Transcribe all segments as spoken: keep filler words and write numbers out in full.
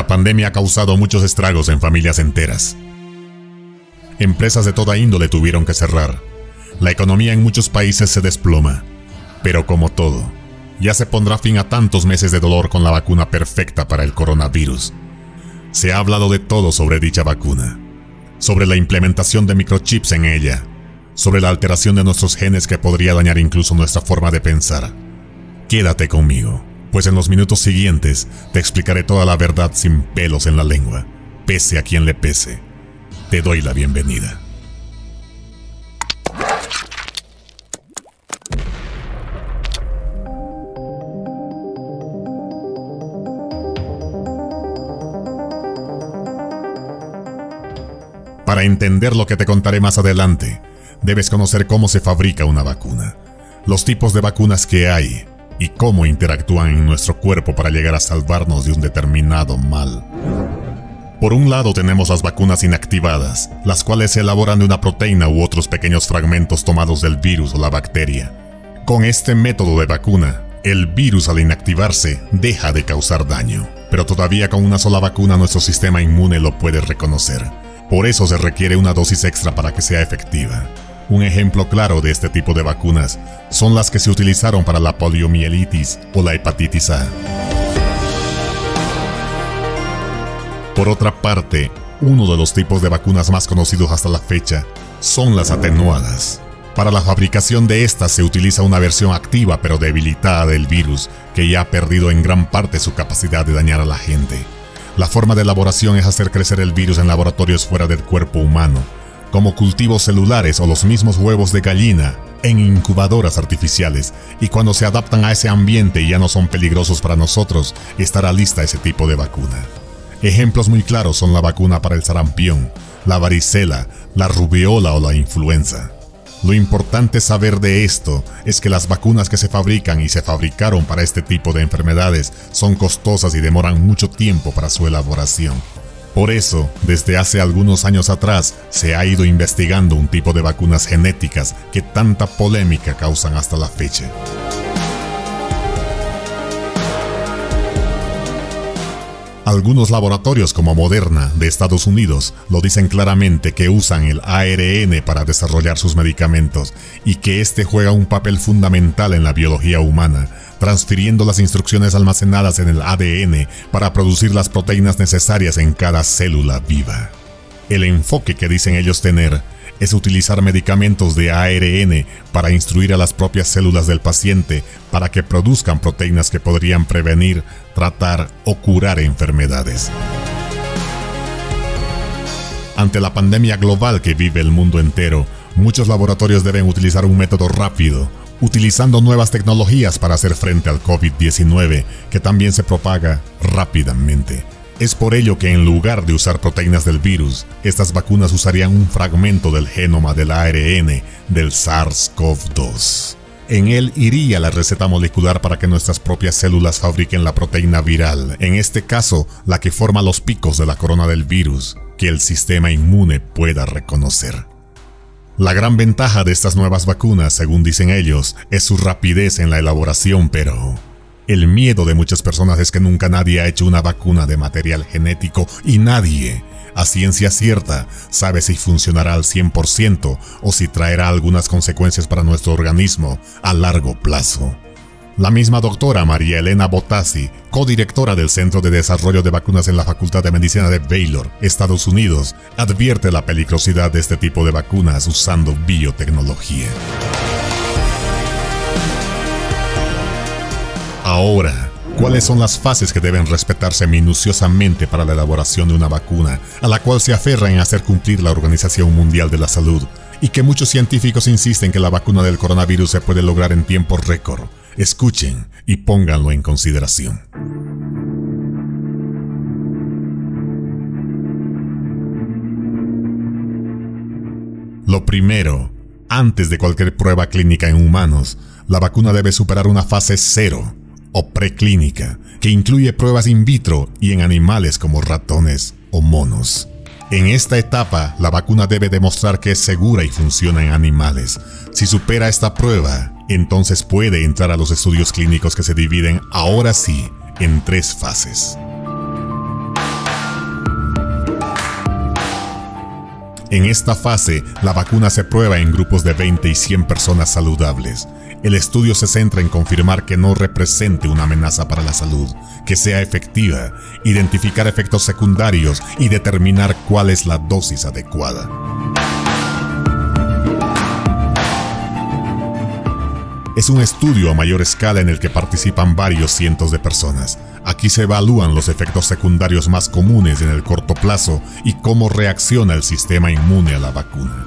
la pandemia ha causado muchos estragos en familias enteras. Empresas de toda índole tuvieron que cerrar. La economía en muchos países se desploma. Pero como todo, ya se pondrá fin a tantos meses de dolor con la vacuna perfecta para el coronavirus. Se ha hablado de todo sobre dicha vacuna, sobre la implementación de microchips en ella, sobre la alteración de nuestros genes que podría dañar incluso nuestra forma de pensar. Quédate conmigo, pues en los minutos siguientes te explicaré toda la verdad sin pelos en la lengua, pese a quien le pese. Te doy la bienvenida. Para entender lo que te contaré más adelante, debes conocer cómo se fabrica una vacuna, los tipos de vacunas que hay y cómo interactúan en nuestro cuerpo para llegar a salvarnos de un determinado mal. Por un lado tenemos las vacunas inactivadas, las cuales se elaboran de una proteína u otros pequeños fragmentos tomados del virus o la bacteria. Con este método de vacuna, el virus al inactivarse deja de causar daño, pero todavía con una sola vacuna nuestro sistema inmune lo puede reconocer. Por eso se requiere una dosis extra para que sea efectiva. Un ejemplo claro de este tipo de vacunas son las que se utilizaron para la poliomielitis o la hepatitis A. Por otra parte, uno de los tipos de vacunas más conocidos hasta la fecha son las atenuadas. Para la fabricación de estas se utiliza una versión activa pero debilitada del virus que ya ha perdido en gran parte su capacidad de dañar a la gente. La forma de elaboración es hacer crecer el virus en laboratorios fuera del cuerpo humano, como cultivos celulares o los mismos huevos de gallina en incubadoras artificiales, y cuando se adaptan a ese ambiente y ya no son peligrosos para nosotros, estará lista ese tipo de vacuna. Ejemplos muy claros son la vacuna para el sarampión, la varicela, la rubiola o la influenza. Lo importante saber de esto es que las vacunas que se fabrican y se fabricaron para este tipo de enfermedades son costosas y demoran mucho tiempo para su elaboración. Por eso, desde hace algunos años atrás, se ha ido investigando un tipo de vacunas genéticas que tanta polémica causan hasta la fecha. Algunos laboratorios como Moderna de Estados Unidos lo dicen claramente que usan el A R N para desarrollar sus medicamentos y que este juega un papel fundamental en la biología humana, transfiriendo las instrucciones almacenadas en el A D N para producir las proteínas necesarias en cada célula viva. El enfoque que dicen ellos tener es utilizar medicamentos de A R N para instruir a las propias células del paciente para que produzcan proteínas que podrían prevenir, tratar o curar enfermedades. Ante la pandemia global que vive el mundo entero, muchos laboratorios deben utilizar un método rápido, utilizando nuevas tecnologías para hacer frente al COVID diecinueve, que también se propaga rápidamente. Es por ello que en lugar de usar proteínas del virus, estas vacunas usarían un fragmento del genoma del A R N del SARS CoV dos. En él iría la receta molecular para que nuestras propias células fabriquen la proteína viral, en este caso la que forma los picos de la corona del virus, que el sistema inmune pueda reconocer. La gran ventaja de estas nuevas vacunas, según dicen ellos, es su rapidez en la elaboración, pero el miedo de muchas personas es que nunca nadie ha hecho una vacuna de material genético y nadie, a ciencia cierta, sabe si funcionará al cien por ciento o si traerá algunas consecuencias para nuestro organismo a largo plazo. La misma doctora María Elena Botazzi, codirectora del Centro de Desarrollo de Vacunas en la Facultad de Medicina de Baylor, Estados Unidos, advierte la peligrosidad de este tipo de vacunas usando biotecnología. Ahora, ¿cuáles son las fases que deben respetarse minuciosamente para la elaboración de una vacuna, a la cual se aferra en hacer cumplir la Organización Mundial de la Salud, y que muchos científicos insisten que la vacuna del coronavirus se puede lograr en tiempo récord? Escuchen y pónganlo en consideración. Lo primero, antes de cualquier prueba clínica en humanos, la vacuna debe superar una fase cero, o preclínica, que incluye pruebas in vitro y en animales como ratones o monos. En esta etapa, la vacuna debe demostrar que es segura y funciona en animales. Si supera esta prueba, entonces puede entrar a los estudios clínicos que se dividen, ahora sí, en tres fases. En esta fase, la vacuna se prueba en grupos de veinte y cien personas saludables. El estudio se centra en confirmar que no represente una amenaza para la salud, que sea efectiva, identificar efectos secundarios y determinar cuál es la dosis adecuada. Es un estudio a mayor escala en el que participan varios cientos de personas. Aquí se evalúan los efectos secundarios más comunes en el corto plazo y cómo reacciona el sistema inmune a la vacuna.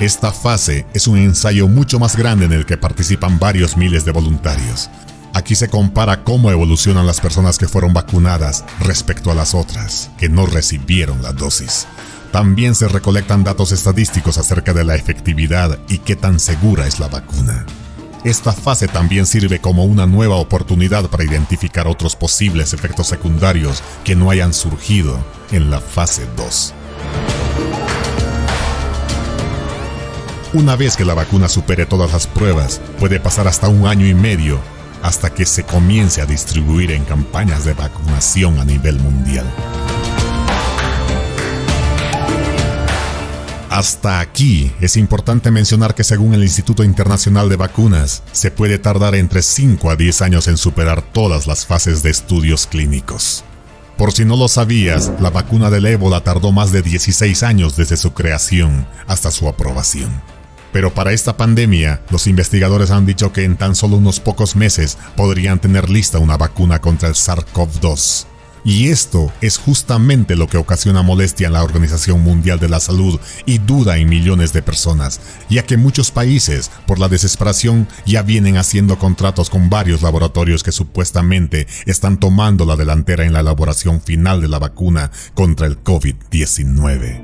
Esta fase es un ensayo mucho más grande en el que participan varios miles de voluntarios. Aquí se compara cómo evolucionan las personas que fueron vacunadas respecto a las otras, que no recibieron la dosis. También se recolectan datos estadísticos acerca de la efectividad y qué tan segura es la vacuna. Esta fase también sirve como una nueva oportunidad para identificar otros posibles efectos secundarios que no hayan surgido en la fase dos. Una vez que la vacuna supere todas las pruebas, puede pasar hasta un año y medio hasta que se comience a distribuir en campañas de vacunación a nivel mundial. Hasta aquí, es importante mencionar que según el Instituto Internacional de Vacunas, se puede tardar entre cinco a diez años en superar todas las fases de estudios clínicos. Por si no lo sabías, la vacuna del ébola tardó más de dieciséis años desde su creación hasta su aprobación. Pero para esta pandemia, los investigadores han dicho que en tan solo unos pocos meses podrían tener lista una vacuna contra el SARS CoV dos. Y esto es justamente lo que ocasiona molestia en la Organización Mundial de la Salud y duda en millones de personas, ya que muchos países, por la desesperación, ya vienen haciendo contratos con varios laboratorios que supuestamente están tomando la delantera en la elaboración final de la vacuna contra el COVID diecinueve.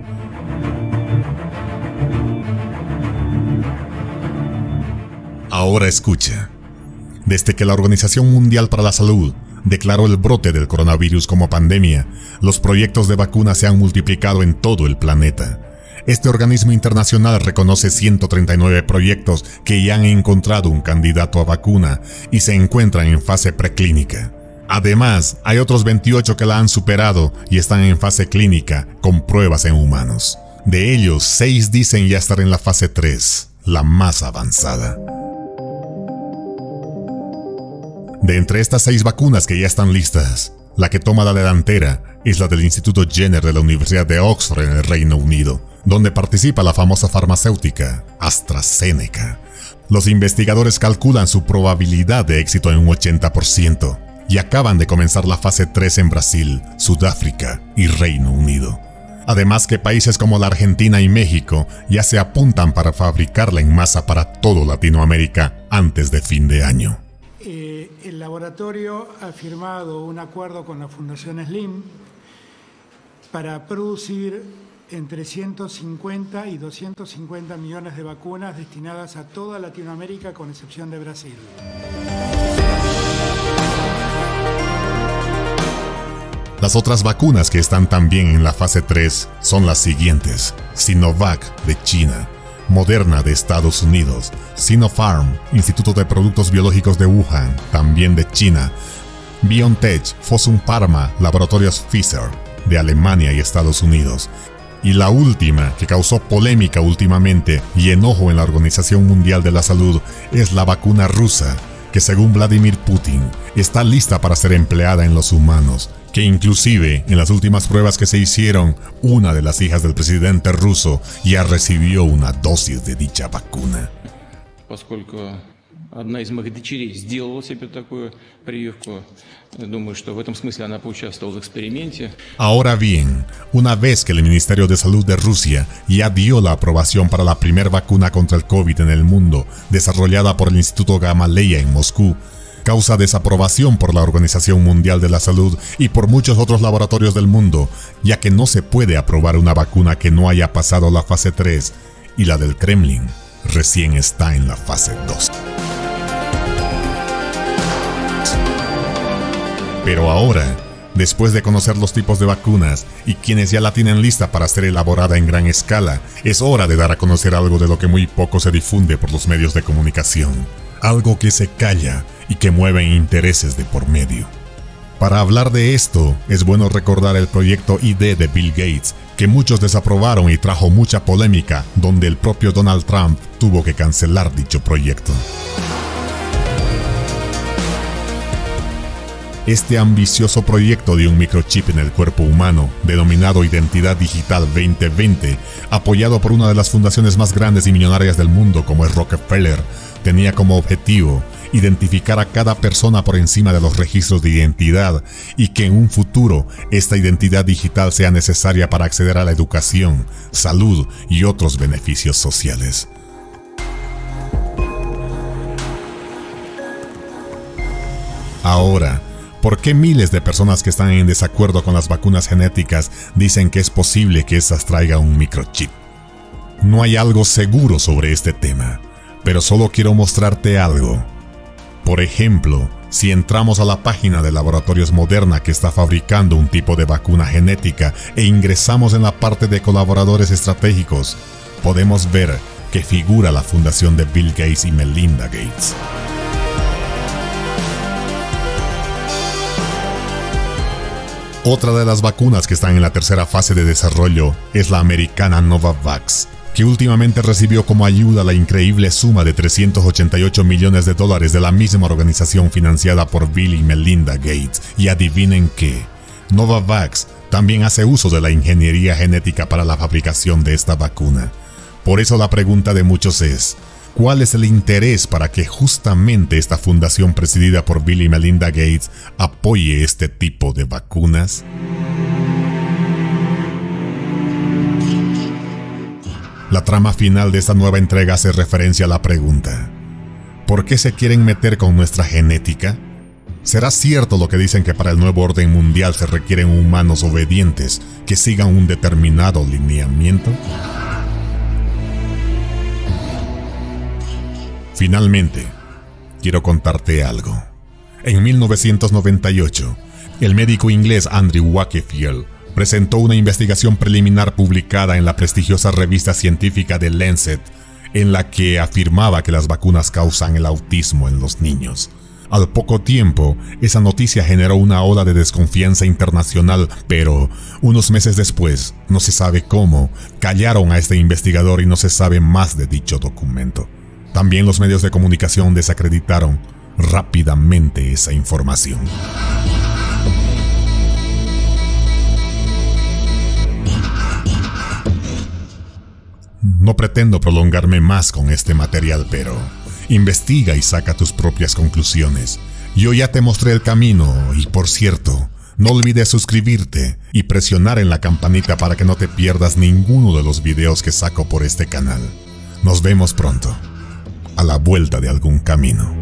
Ahora escucha. Desde que la Organización Mundial para la Salud declaró el brote del coronavirus como pandemia, los proyectos de vacuna se han multiplicado en todo el planeta. Este organismo internacional reconoce ciento treinta y nueve proyectos que ya han encontrado un candidato a vacuna y se encuentran en fase preclínica. Además, hay otros veintiocho que la han superado y están en fase clínica con pruebas en humanos. De ellos, seis dicen ya estar en la fase tres, la más avanzada. De entre estas seis vacunas que ya están listas, la que toma la delantera es la del Instituto Jenner de la Universidad de Oxford en el Reino Unido, donde participa la famosa farmacéutica AstraZeneca. Los investigadores calculan su probabilidad de éxito en un ochenta por ciento y acaban de comenzar la fase tres en Brasil, Sudáfrica y Reino Unido. Además que países como la Argentina y México ya se apuntan para fabricarla en masa para todo Latinoamérica antes de fin de año. Eh, el laboratorio ha firmado un acuerdo con la Fundación Slim para producir entre ciento cincuenta y doscientos cincuenta millones de vacunas destinadas a toda Latinoamérica con excepción de Brasil. Las otras vacunas que están también en la fase tres son las siguientes: Sinovac de China, Moderna de Estados Unidos, Sinopharm, Instituto de Productos Biológicos de Wuhan, también de China, BioNTech, Fosun Pharma, Laboratorios Pfizer, de Alemania y Estados Unidos. Y la última, que causó polémica últimamente y enojo en la Organización Mundial de la Salud, es la vacuna rusa, que según Vladimir Putin, está lista para ser empleada en los humanos, que inclusive en las últimas pruebas que se hicieron, una de las hijas del presidente ruso ya recibió una dosis de dicha vacuna. Ahora bien, una vez que el Ministerio de Salud de Rusia ya dio la aprobación para la primera vacuna contra el COVID en el mundo, desarrollada por el Instituto Gamaleya en Moscú, causa desaprobación por la Organización Mundial de la Salud y por muchos otros laboratorios del mundo, ya que no se puede aprobar una vacuna que no haya pasado la fase tres, y la del Kremlin recién está en la fase dos. Pero ahora, después de conocer los tipos de vacunas y quienes ya la tienen lista para ser elaborada en gran escala, es hora de dar a conocer algo de lo que muy poco se difunde por los medios de comunicación, algo que se calla y que mueve intereses de por medio. Para hablar de esto, es bueno recordar el proyecto I D de Bill Gates, que muchos desaprobaron y trajo mucha polémica, donde el propio Donald Trump tuvo que cancelar dicho proyecto. Este ambicioso proyecto de un microchip en el cuerpo humano, denominado Identidad Digital veinte veinte, apoyado por una de las fundaciones más grandes y millonarias del mundo como es Rockefeller, tenía como objetivo identificar a cada persona por encima de los registros de identidad y que en un futuro esta identidad digital sea necesaria para acceder a la educación, salud y otros beneficios sociales. Ahora, ¿por qué miles de personas que están en desacuerdo con las vacunas genéticas dicen que es posible que estas traigan un microchip? No hay algo seguro sobre este tema, pero solo quiero mostrarte algo. Por ejemplo, si entramos a la página de Laboratorios Moderna que está fabricando un tipo de vacuna genética e ingresamos en la parte de colaboradores estratégicos, podemos ver que figura la fundación de Bill Gates y Melinda Gates. Otra de las vacunas que están en la tercera fase de desarrollo es la americana Novavax, que últimamente recibió como ayuda la increíble suma de trescientos ochenta y ocho millones de dólares de la misma organización financiada por Bill y Melinda Gates. Y adivinen qué, Novavax también hace uso de la ingeniería genética para la fabricación de esta vacuna. Por eso la pregunta de muchos es, ¿cuál es el interés para que justamente esta fundación presidida por Bill y Melinda Gates apoye este tipo de vacunas? La trama final de esta nueva entrega hace referencia a la pregunta: ¿por qué se quieren meter con nuestra genética? ¿Será cierto lo que dicen que para el nuevo orden mundial se requieren humanos obedientes que sigan un determinado lineamiento? Finalmente, quiero contarte algo. En mil novecientos noventa y ocho, el médico inglés Andrew Wakefield presentó una investigación preliminar publicada en la prestigiosa revista científica The Lancet, en la que afirmaba que las vacunas causan el autismo en los niños. Al poco tiempo, esa noticia generó una ola de desconfianza internacional, pero unos meses después, no se sabe cómo, callaron a este investigador y no se sabe más de dicho documento. También los medios de comunicación desacreditaron rápidamente esa información. No pretendo prolongarme más con este material, pero investiga y saca tus propias conclusiones. Yo ya te mostré el camino y, por cierto, no olvides suscribirte y presionar en la campanita para que no te pierdas ninguno de los videos que saco por este canal. Nos vemos pronto. A la vuelta de algún camino.